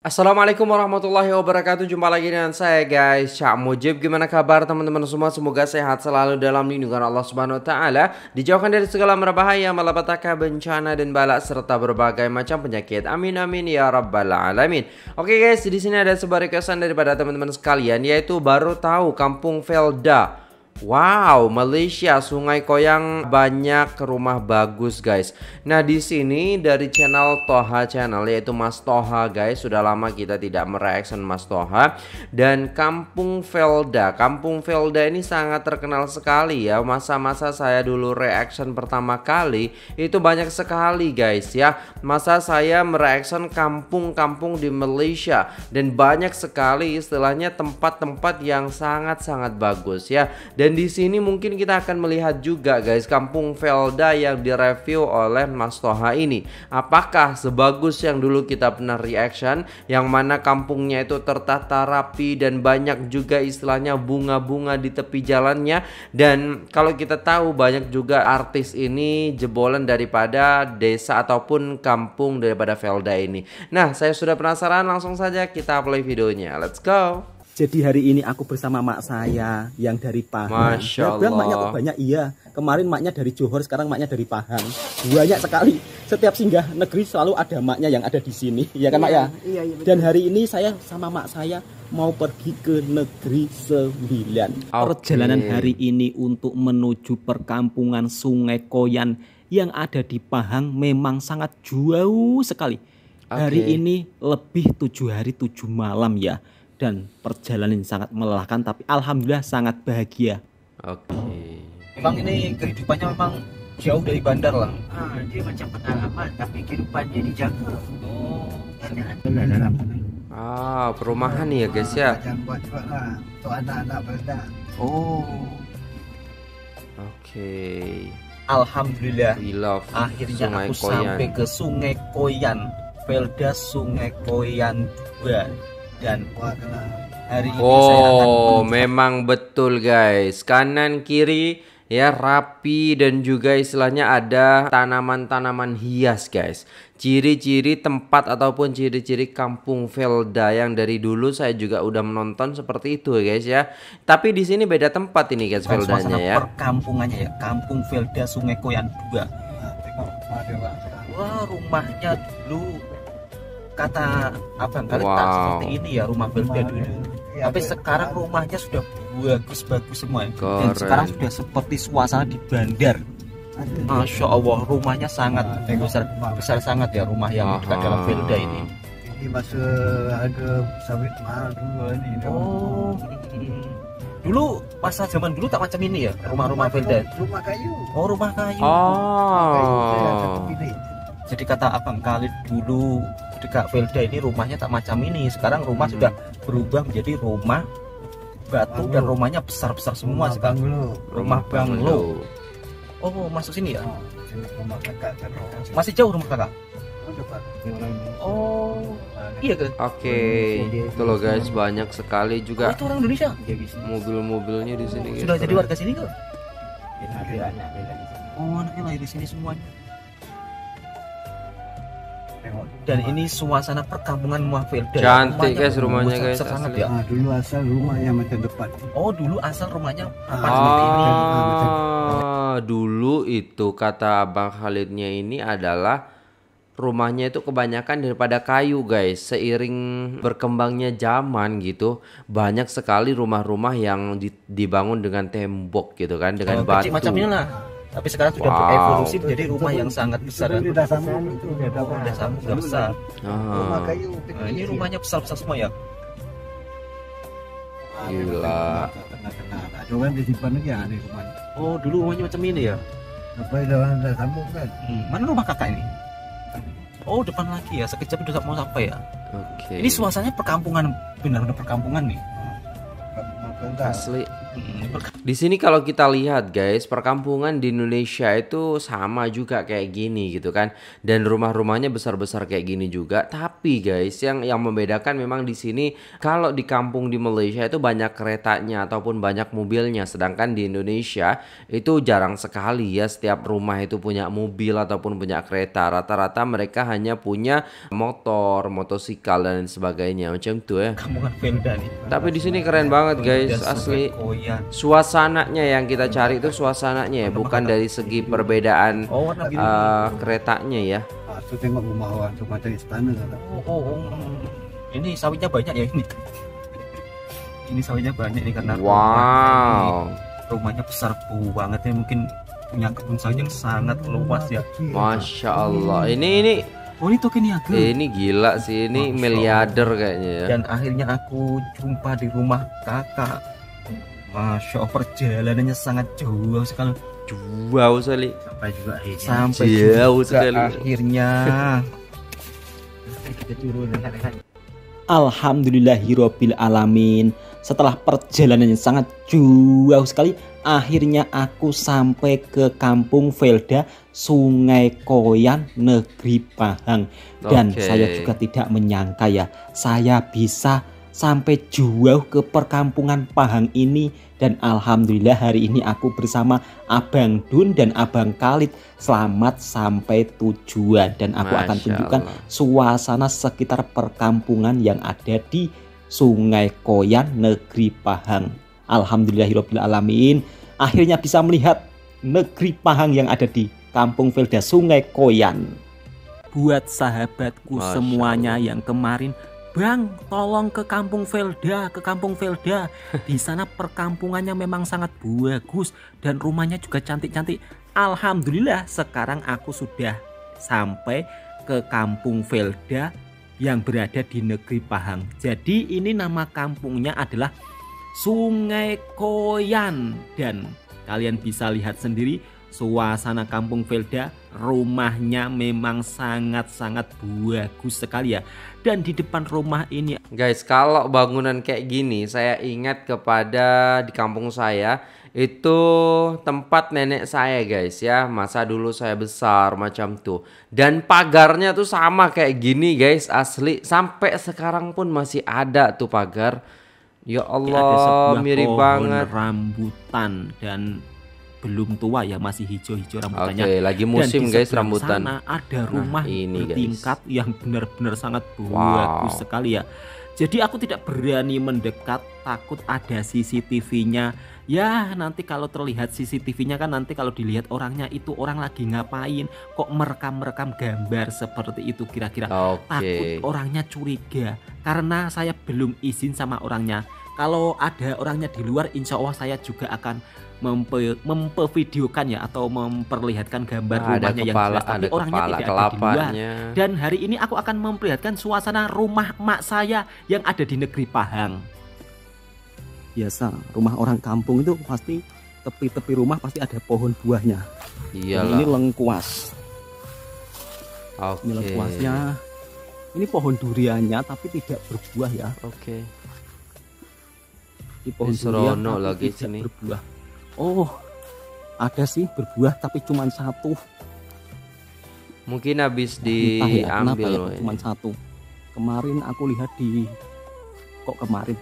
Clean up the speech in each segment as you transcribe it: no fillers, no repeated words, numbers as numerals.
Assalamualaikum warahmatullahi wabarakatuh. Jumpa lagi dengan saya guys, Cak Mujib. Gimana kabar teman-teman semua? Semoga sehat selalu dalam lindungan Allah Subhanahu wa taala, dijauhkan dari segala merbahaya, malapetaka, bencana dan bala serta berbagai macam penyakit. Amin amin ya rabbal alamin. Oke guys, di sini ada sebuah requestan daripada teman-teman sekalian, yaitu baru tahu Kampung Felda. Wow, Malaysia, Sungai Koyan banyak rumah bagus guys. Nah di sini dari channel Toha Channel, yaitu Mas Toha guys. Sudah lama kita tidak mereaction Mas Toha. Dan Kampung Felda, Kampung Felda ini sangat terkenal sekali ya. Masa-masa saya dulu reaction pertama kali itu banyak sekali guys ya. Masa saya mereaction kampung-kampung di Malaysia, dan banyak sekali istilahnya tempat-tempat yang sangat-sangat bagus ya. Dan di sini mungkin kita akan melihat juga guys Kampung Felda yang direview oleh Mas Toha ini. Apakah sebagus yang dulu kita pernah reaction, yang mana kampungnya itu tertata rapi dan banyak juga istilahnya bunga-bunga di tepi jalannya. Dan kalau kita tahu banyak juga artis ini jebolan daripada desa ataupun kampung daripada Felda ini. Nah saya sudah penasaran, langsung saja kita play videonya. Let's go. Jadi hari ini aku bersama mak saya yang dari Pahang. Masya Allah. Ya, maknya kok banyak, iya. Kemarin maknya dari Johor, sekarang maknya dari Pahang. Banyak sekali. Setiap singgah negeri selalu ada maknya yang ada di sini, ya kan mak ya? Iya, iya, betul. Dan hari ini saya sama mak saya mau pergi ke Negeri Sembilan. Okay. Perjalanan hari ini untuk menuju perkampungan Sungai Koyan yang ada di Pahang memang sangat jauh sekali. Okay. Hari ini lebih 7 hari 7 malam ya. Dan perjalanan sangat melelahkan, tapi alhamdulillah sangat bahagia. Oke. Okay. Memang ini kehidupannya memang jauh dari bandar lah. Ah, dia macam pengalaman, tapi kehidupan jadi jaga. Oh, dalam. Ah, perumahan ya guys ya. Jangan buat cepat lah, untuk anak-anak bandar. Oh. Oke. Okay. Alhamdulillah. Akhirnya aku sampai ke Sungai Koyan, Felda Sungai Koyan 2. Dan hari ini saya akan memang betul guys, kanan kiri ya rapi, dan juga istilahnya ada tanaman-tanaman hias guys. Ciri-ciri tempat ataupun ciri-ciri Kampung Felda yang dari dulu saya juga udah menonton seperti itu guys ya. Tapi di sini beda tempat ini guys Feldanya ya. Perkampungannya ya, Kampung Felda Sungai Koyan 2. Wah, rumahnya dulu kata Abang Khalid tak seperti ini ya rumah Felda dulu. Ya, tapi sekarang rumahnya sudah bagus-bagus semua. Keren. Dan sekarang sudah seperti suasana di bandar. Masya Allah, rumahnya sangat besar sangat ya, rumah yang dekat dalam Felda ini. Ini masa harga sawit mahal dulu ini. Oh. Dulu masa zaman dulu tak macam ini ya rumah-rumah Felda. Rumah kayu. Oh, rumah kayu. Oh. Jadi kata Abang Khalid dulu dekat Felda ini rumahnya tak macam ini. Sekarang rumah sudah berubah menjadi rumah batu dan rumahnya besar-besar semua sekarang. Rumah banglo. Oh, masuk sini ya? Masih jauh rumah kakak? Oh, iya kan? Oke, itu loh guys, banyak sekali juga. Oh, itu orang Indonesia? Mobil-mobilnya di sini. Sudah jadi warga sini kok? Oh, anaknya lahir di sini semuanya. Dan ini suasana perkampungan Felda. Cantik guys rumahnya guys. Ya. Nah, dulu asal rumahnya macam depan. Oh, dulu asal rumahnya seperti ini. Dulu itu kata Bang Khalidnya ini adalah rumahnya itu kebanyakan daripada kayu guys. Seiring berkembangnya zaman gitu, banyak sekali rumah-rumah yang dibangun dengan tembok gitu kan, dengan batu. Macamnya lah. Tapi sekarang sudah berevolusi menjadi rumah yang sangat besar. Sudah besar. Rumah kayu. Nah, ini rumahnya besar-besar semua ya. Gila. Oh, dulu rumahnya macam ini ya. Mana rumah kakak ini? Oh, depan lagi ya. Sekejap udah mau sampai ya. Oke. Ini suasananya perkampungan, benar-benar perkampungan nih. Asli. Di sini kalau kita lihat guys, perkampungan di Indonesia itu sama juga kayak gini gitu kan. Dan rumah-rumahnya besar-besar kayak gini juga. Tapi guys, yang membedakan memang di sini kalau di kampung di Malaysia itu banyak keretanya ataupun banyak mobilnya, sedangkan di Indonesia itu jarang sekali ya setiap rumah itu punya mobil ataupun punya kereta. Rata-rata mereka hanya punya motor, motosikal dan sebagainya macam itu ya. Kampung Felda nih. Tapi di sini keren banget guys, asli. Suasananya yang kita cari itu suasananya ya, bukan dari segi perbedaan keretanya ya. Aku tengok rumah orang macam istana. Ini sawitnya banyak ya ini. Ini sawitnya banyak nih karena wow, rumahnya besar banget ya, mungkin punya kebun sawit yang sangat luas ya. Masya Allah. Ini oh, ini token niaga. Ini gila sih, ini miliarder kayaknya ya. Dan akhirnya aku jumpa di rumah kakak. Masya Allah, perjalanannya sangat jauh sekali. Jauh sekali. Sampai jauh sekali. Akhirnya kita turun. Alhamdulillahirobbil alamin. Setelah perjalanannya sangat jauh sekali, akhirnya aku sampai ke Kampung Felda Sungai Koyan, Negeri Pahang. Dan saya juga tidak menyangka ya, saya bisa sampai jauh ke perkampungan Pahang ini. Dan alhamdulillah hari ini aku bersama Abang Dun dan Abang Khalid. Selamat sampai tujuan. Dan aku akan tunjukkan suasana sekitar perkampungan yang ada di Sungai Koyan, Negeri Pahang. Alhamdulillahirabbil alamin, akhirnya bisa melihat Negeri Pahang yang ada di Kampung Felda Sungai Koyan. Buat sahabatku semuanya yang kemarin, "Bang, tolong ke Kampung Felda, ke Kampung Felda." Di sana perkampungannya memang sangat bagus dan rumahnya juga cantik-cantik. Alhamdulillah sekarang aku sudah sampai ke Kampung Felda yang berada di Negeri Pahang. Jadi ini nama kampungnya adalah Sungai Koyan. Dan kalian bisa lihat sendiri suasana Kampung Felda, rumahnya memang sangat-sangat bagus sekali ya. Dan di depan rumah ini guys, kalau bangunan kayak gini saya ingat kepada di kampung saya. Itu tempat nenek saya guys ya, masa dulu saya besar macam tuh. Dan pagarnya tuh sama kayak gini guys, asli. Sampai sekarang pun masih ada tuh pagar. Ya Allah, mirip banget. Rambutan dan belum tua ya, masih hijau-hijau rambutannya. Oke, lagi musim guys rambutan. Sana ada rumah ini bertingkat guys, yang benar-benar sangat bagus sekali ya. Jadi aku tidak berani mendekat, takut ada CCTV-nya. Ya nanti kalau terlihat CCTV-nya kan nanti kalau dilihat orangnya itu orang lagi ngapain, kok merekam-merekam gambar seperti itu kira-kira. Takut orangnya curiga karena saya belum izin sama orangnya. Kalau ada orangnya di luar, insya Allah saya juga akan mempervideokan ya, atau memperlihatkan gambar rumahnya yang jelas, tapi orangnya tidak ada di luar. Dan hari ini aku akan memperlihatkan suasana rumah mak saya yang ada di Negeri Pahang. Biasa rumah orang kampung itu pasti tepi-tepi rumah pasti ada pohon buahnya. Ini lengkuas. Ini lengkuasnya. Ini pohon duriannya tapi tidak berbuah ya. Ini pohon durian tapi tidak berbuah. Oh, ada sih berbuah tapi cuma satu. Mungkin habis diambil ya, cuma satu. Kemarin aku lihat di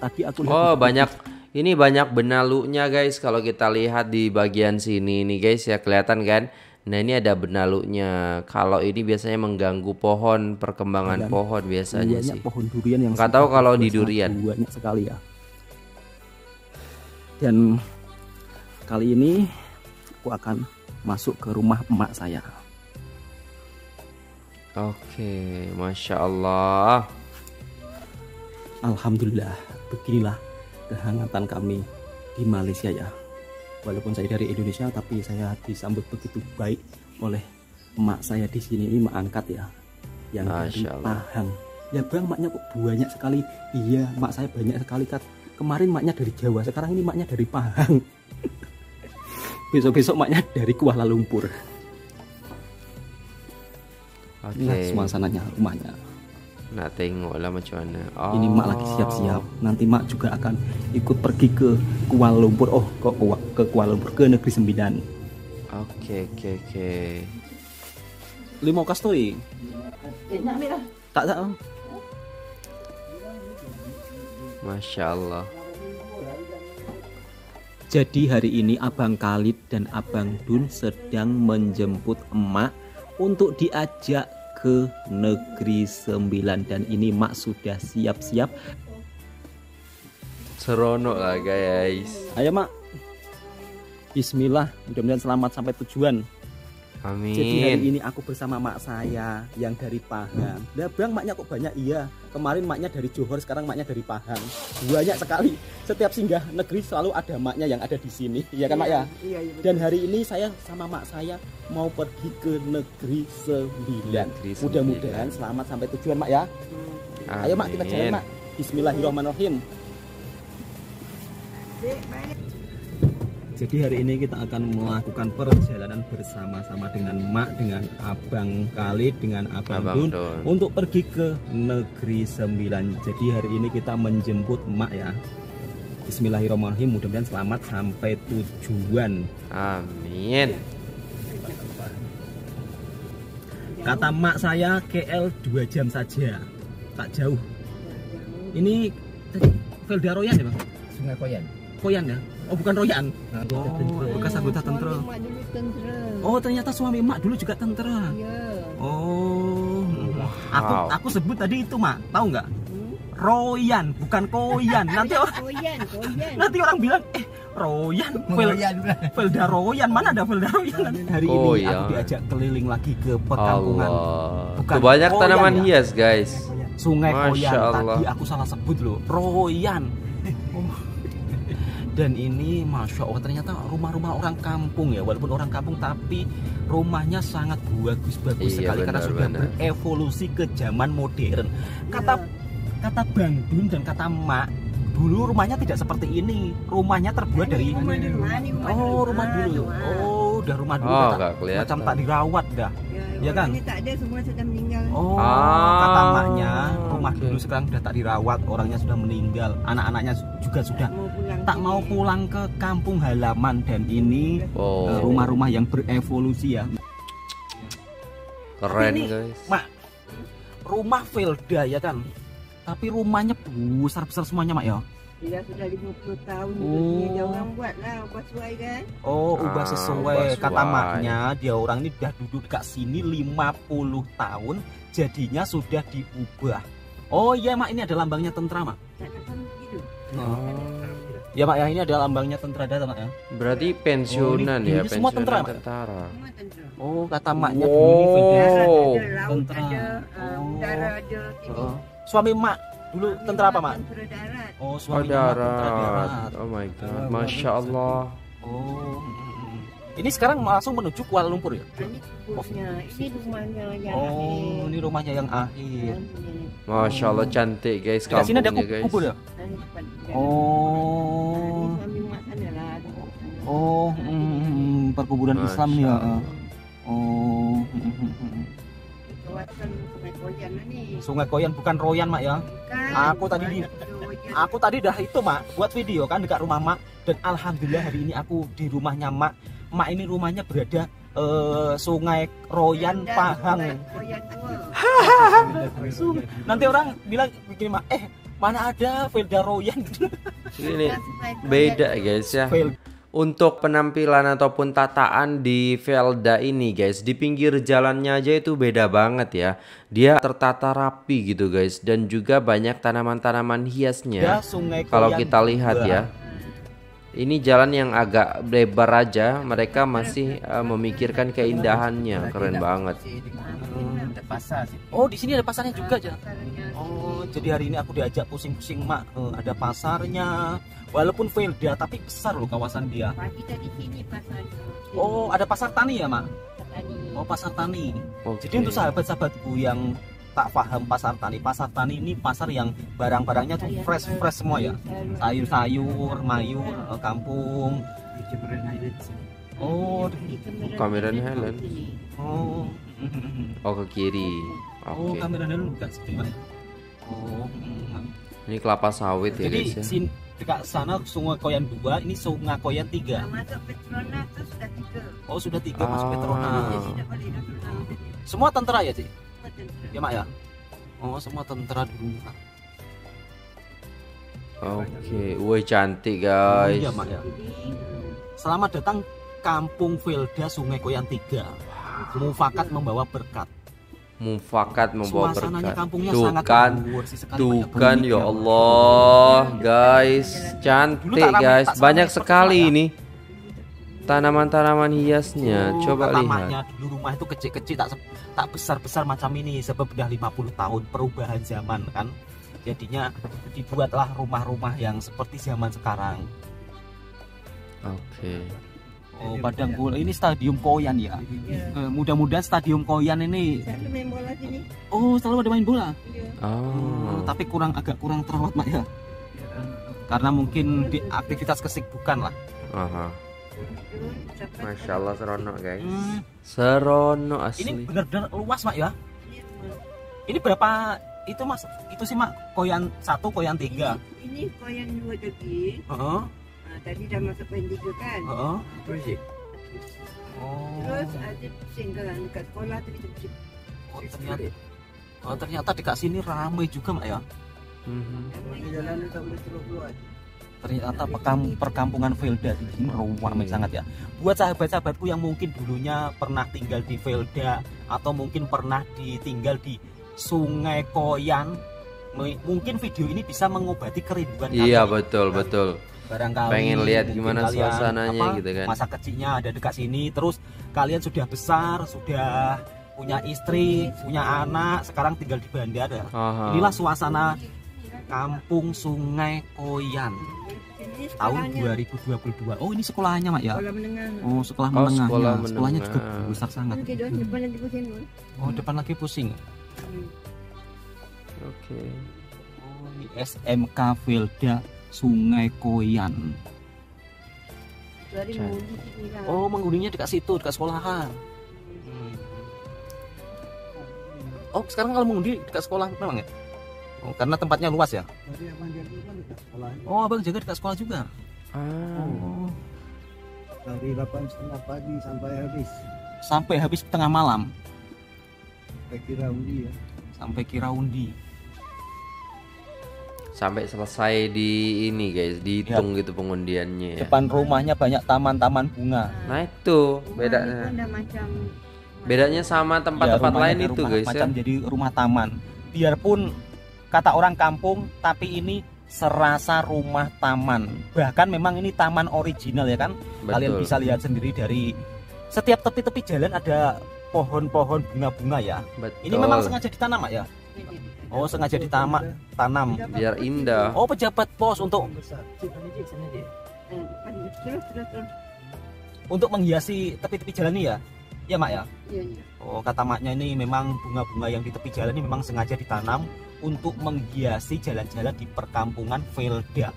tadi aku lihat banyak ini banyak benalunya guys. Kalau kita lihat di bagian sini nih guys ya, kelihatan kan. Nah ini ada benalunya. Kalau ini biasanya mengganggu pohon, perkembangan pohon biasanya sih. Pohon durian yang nggak tahu kalau di durian banyak sekali ya. Dan kali ini aku akan masuk ke rumah emak saya. Masya Allah. Alhamdulillah, beginilah kehangatan kami di Malaysia ya. Walaupun saya dari Indonesia, tapi saya disambut begitu baik oleh emak saya di sini. Ini emak angkat ya, yang dari Pahang. Ya bang, maknya kok banyak sekali. Iya, mak saya banyak sekali. Kemarin maknya dari Jawa, sekarang ini maknya dari Pahang. Besok-besok maknya dari Kuala Lumpur. Inilah suasananya rumahnya. Nak tengoklah macam mana. Ini mak lagi siap-siap. Nanti mak juga akan ikut pergi ke Kuala Lumpur. Oh, ke Kuala Lumpur, ke Negeri Sembilan. Oke. Lu mau kastui? Nak ambil lah. Tak. Masya Allah. Jadi hari ini Abang Khalid dan Abang Dun sedang menjemput emak untuk diajak ke Negeri Sembilan. Dan ini mak sudah siap-siap. Seronok lah guys. Ayo mak. Bismillah, mudah-mudahan selamat sampai tujuan. Amin. Jadi hari ini aku bersama mak saya yang dari Pahang. Lah bang, maknya kok banyak? Iya, kemarin maknya dari Johor, sekarang maknya dari Pahang. Banyak sekali. Setiap singgah negeri selalu ada maknya yang ada di sini. Iya kan mak ya? Iya, betul. Dan hari ini saya sama mak saya mau pergi ke Negeri Sembilan. Mudah-mudahan selamat sampai tujuan mak ya. Amin. Ayo mak, kita jalan mak. Bismillahirrahmanirrahim. Jadi hari ini kita akan melakukan perjalanan bersama-sama dengan mak, dengan Abang Khalid, dengan Abang Dun untuk pergi ke Negeri Sembilan. Jadi hari ini kita menjemput mak ya. Bismillahirrahmanirrahim, mudah-mudahan selamat sampai tujuan. Amin. Kata mak saya KL 2 jam saja, tak jauh. Ini Felda Royan ya bang? Sungai Koyan. Koyan ya? Oh bukan Royan. Bekas anggota tentera. Oh ternyata suami mak dulu juga tentera. Oh. Aku sebut tadi itu mak, tahu nggak? Royan bukan Koyan. Nanti orang bilang Royan. Felda Royan, mana ada Felda Royan? Hari ini aku diajak keliling lagi ke perkampungan. Banyak tanaman hias guys. Sungai Koyan. Tadi aku salah sebut loh, Royan. Dan ini Masya Allah, ternyata rumah-rumah orang kampung ya. Walaupun orang kampung tapi rumahnya sangat bagus-bagus sekali, karena sudah berevolusi ke zaman modern. Kata Bang Dun dan kata mak, dulu rumahnya tidak seperti ini. Rumahnya terbuat dari rumah dulu. Macam tak dirawat dah. Ya kan? Ini tak ada, semua sudah meninggal. Kata maknya rumah dulu sekarang sudah tak dirawat, orangnya sudah meninggal, anak-anaknya juga sudah tak mau pulang ke kampung halaman. Dan ini rumah-rumah yang berevolusi ya. Keren ini, guys. Mak, rumah Felda ya kan? Tapi rumahnya besar-besar semuanya mak ya. Iya sudah 50 tahun dia orang buatlah ubah sesuai kan. Ubah sesuai kata maknya, dia orang ini sudah duduk di sini 50 tahun jadinya sudah diubah. Oh iya mak, ini ada lambangnya tentara mak. Ya mak ya, ini ada lambangnya tentara ada mak ya. Berarti pensiunan ya, pensiunan semua tentara. Oh kata maknya dulu tentara. Ada udara ada ini. Suami mak dulu tentara apa mak? Tentara darat. Oh suami tentara darat. Oh my god, masya Allah. Ini sekarang langsung menuju Kuala Lumpur ya? Ini rumahnya yang akhir. Masya Allah, cantik guys. Di sini ada kubur ya? Perkuburan Islam ya. Sungai Koyan bukan Royan mak ya. Aku tadi dah itu mak buat video kan dekat rumah mak, dan alhamdulillah hari ini aku di rumahnya mak. Mak ini rumahnya berada Sungai Koyan Pahang. Nanti orang bilang begini mak, mana ada Felda Royan. Ini beda guys ya. Untuk penampilan ataupun tataan di Felda ini guys, di pinggir jalannya aja itu beda banget ya. Dia tertata rapi gitu guys, dan juga banyak tanaman-tanaman hiasnya. Kalau kita lihat ya, ini jalan yang agak lebar aja, mereka masih memikirkan keindahannya. Keren banget. Di sini ada pasarnya juga aja. Jadi hari ini aku diajak pusing-pusing mak, ada pasarnya. Walaupun Felda tapi besar loh kawasan dia. Ada pasar tani ya mak? Pasar tani. Jadi untuk sahabat-sahabatku yang tak paham pasar tani ini pasar yang barang-barangnya tuh fresh semua ya. Sayur-sayur, mayur, kampung. Cameron Highlands. Ke kiri. Cameron Highlands. Oh. Ini kelapa sawit ya guys ya. Jadi dekat sana Sungai Koyan 2, ini Sungai Koyan 3. Masuk Petrona itu sudah 3. Oh, sudah 3 masuk Petrona. Semua tentara ya, Cik? Ya, Mak ya. Oh, semua tentara dulu. Oke, woi cantik guys. Oh, iya, Mak, ya. Selamat datang Kampung Felda Sungai Koyan 3. Mufakat membawa berkat. Mufakat membawa berkat. Tukan, tukan ya Allah, guys, cantik guys, banyak sekali ini tanaman-tanaman hiasnya. Coba lihat. Dulu rumah itu kecil-kecil, tak besar-besar macam ini, sebab udah 50 tahun perubahan zaman kan. Jadinya dibuatlah rumah-rumah yang seperti zaman sekarang. Oke. Oh, padang bola ini stadium Koyan ya. Mudah-mudahan stadium Koyan ini selalu main bola sini. Oh, selalu ada main bola. Iya. Oh, tapi agak kurang terawat Mak ya. Karena mungkin di aktivitas kesibukan lah. Aha. Masya Allah serono guys. Serono asli. Ini benar-benar luas Mak ya. Ini berapa itu Mas? Itu sih Mak, Koyan 1, Koyan 3. Ini Koyan 2 lagi. Heeh. Nah, tadi udah masuk Koyan 3 kan? Heeh. Terus sih. Oh. Terus ada singgalan dekat sekolah tadi tuh. Oh, ternyata dekat sini ramai juga Mak ya. Di jalan sampai terluar. Ternyata perkampungan Felda di sini ramai sangat ya. Buat sahabat-sahabatku yang mungkin dulunya pernah tinggal di Felda atau mungkin pernah ditinggal di Sungai Koyan, mungkin video ini bisa mengobati kerinduan kalian. Iya betul kan? Betul. Barangkali pengen lihat gimana suasananya gitu kan. Masa kecilnya ada dekat sini, terus kalian sudah besar, sudah punya istri, punya anak, sekarang tinggal di bandara. Aha. Inilah suasana Kampung Sungai Koyan tahun 2022. Oh, ini sekolahnya Mak ya? Sekolah menengah. Oh, sekolah menengah. Sekolahnya juga besar sangat. Oh, depan lagi pusing. Oke. Oh, ini SMK Felda Sungai Koyan. Oh, menghuninya dekat situ, dekat sekolahan. Oh, sekarang kalau mengundi dekat sekolah memang ya? Oh, karena tempatnya luas ya? Oh, Abang jaga dekat sekolah juga? Oh. Dari 8:30 pagi sampai habis. Sampai habis tengah malam? Sampai kiraundi ya. Sampai kiraundi. Sampai selesai di ini guys, dihitung ya. Gitu pengundiannya ya. Depan rumahnya banyak taman-taman bunga. Nah, itu bedanya. Bedanya sama tempat-tempat ya, lain itu guys macam ya. Jadi rumah taman. Biarpun kata orang kampung, tapi ini serasa rumah taman. Bahkan memang ini taman original ya kan. Betul. Kalian bisa lihat sendiri dari setiap tepi-tepi jalan ada pohon-pohon bunga-bunga ya. Betul. Ini memang sengaja ditanam Mak ya? Oh, sengaja ditanam biar indah. Oh, pejabat pos untuk menghiasi tepi-tepi jalan ini ya? Iya Mak ya? Oh, kata Maknya ini memang bunga-bunga yang di tepi jalan ini memang sengaja ditanam untuk menghiasi jalan-jalan di perkampungan Felda.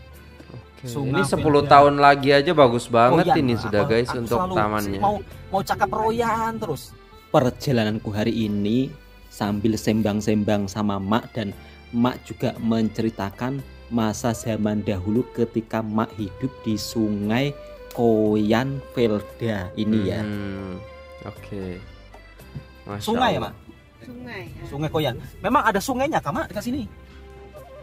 Sungai ini 10 Felda. Tahun lagi aja bagus banget Koyan. Ini sudah guys untuk tamannya. Mau cakap royan terus. Perjalananku hari ini sambil sembang-sembang sama Mak, dan Mak juga menceritakan masa zaman dahulu ketika Mak hidup di Sungai Koyan Felda ini ya. Oke. Sungai ya Mak? Sungai. Sungai Koyan. Memang ada sungainya kah Mak dekat sini?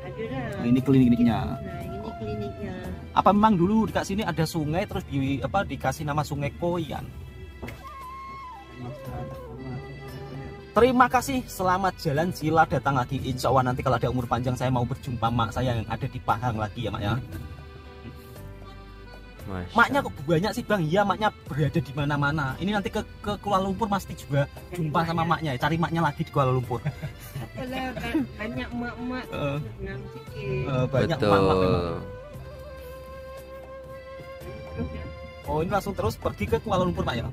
Ada. Nah, ini kliniknya. Ini kliniknya. Apa memang dulu dekat sini ada sungai terus dikasih nama Sungai Koyan? Terima kasih, selamat jalan, sila datang lagi. Insya Allah nanti kalau ada umur panjang saya mau berjumpa Mak saya yang ada di Pahang lagi ya Mak ya. Masya. Maknya kok banyak sih Bang? Iya, Maknya berada di mana-mana. Ini nanti ke Kuala Lumpur pasti juga jumpa sama Maknya. Cari Maknya lagi di Kuala Lumpur. Banyak mak-mak. Banyak mak-mak. Oh, ini langsung terus pergi ke Kuala Lumpur Pak ya?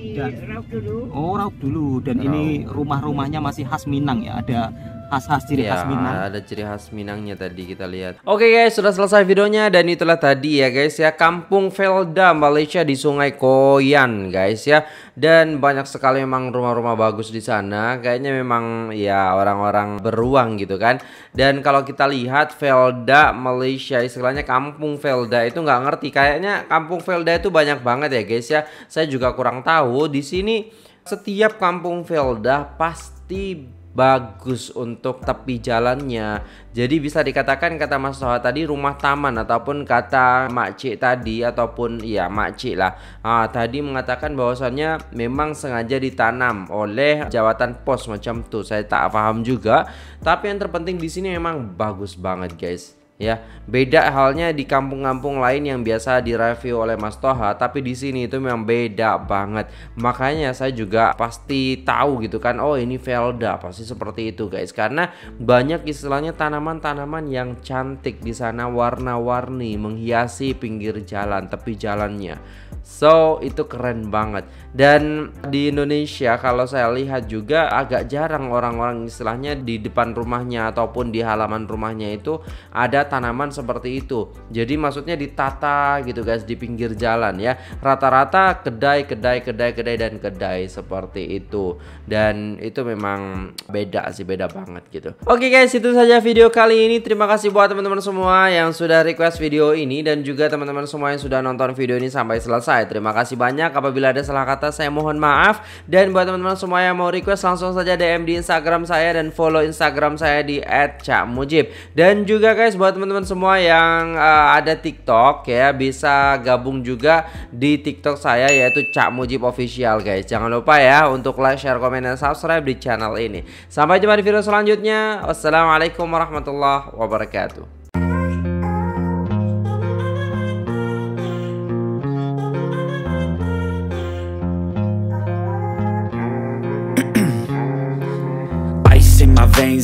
Dan, raup dulu. Oh, raup dulu. Dan ini rumah-rumahnya masih khas Minang ya. Ada khas-khas ciri khas Minang. Ada ciri khas Minangnya tadi kita lihat. Oke guys, sudah selesai videonya dan itulah tadi ya guys ya, Kampung Felda Malaysia di Sungai Koyan guys ya. Dan banyak sekali memang rumah-rumah bagus di sana. Kayaknya memang ya orang-orang beruang gitu kan. Dan kalau kita lihat Felda Malaysia, istilahnya Kampung Felda itu nggak ngerti. Kayaknya Kampung Felda itu banyak banget ya guys ya. Saya juga kurang tahu. Di sini setiap Kampung Felda pasti bagus untuk tepi jalannya. Jadi bisa dikatakan kata Mas Toha tadi rumah taman, ataupun kata Mak Cik tadi, ataupun ya Mak Cik lah tadi mengatakan bahwasannya memang sengaja ditanam oleh jawatan pos macam tuh. Saya tak paham juga, tapi yang terpenting di sini memang bagus banget guys ya. Beda halnya di kampung-kampung lain yang biasa direview oleh Mas Toha, tapi di sini itu memang beda banget. Makanya saya juga pasti tahu gitu kan, oh ini Felda pasti seperti itu guys, karena banyak istilahnya tanaman-tanaman yang cantik di sana, warna-warni menghiasi pinggir jalan, tepi jalannya. So itu keren banget. Dan di Indonesia kalau saya lihat juga agak jarang orang-orang istilahnya di depan rumahnya ataupun di halaman rumahnya itu ada tanaman seperti itu. Jadi maksudnya ditata gitu guys di pinggir jalan ya. Rata-rata kedai seperti itu. Dan itu memang beda sih, beda banget gitu. Oke guys, itu saja video kali ini. Terima kasih buat teman-teman semua yang sudah request video ini, dan juga teman-teman semua yang sudah nonton video ini sampai selesai. Terima kasih banyak. Apabila ada salah kata saya mohon maaf. Dan buat teman-teman semua yang mau request langsung saja DM di Instagram saya dan follow Instagram saya di @cakmujib. Dan juga guys, buat teman-teman semua yang ada TikTok ya, bisa gabung juga di TikTok saya yaitu Cak Mujib Official guys. Jangan lupa ya untuk like, share, komen, dan subscribe di channel ini. Sampai jumpa di video selanjutnya. Wassalamualaikum warahmatullahi wabarakatuh.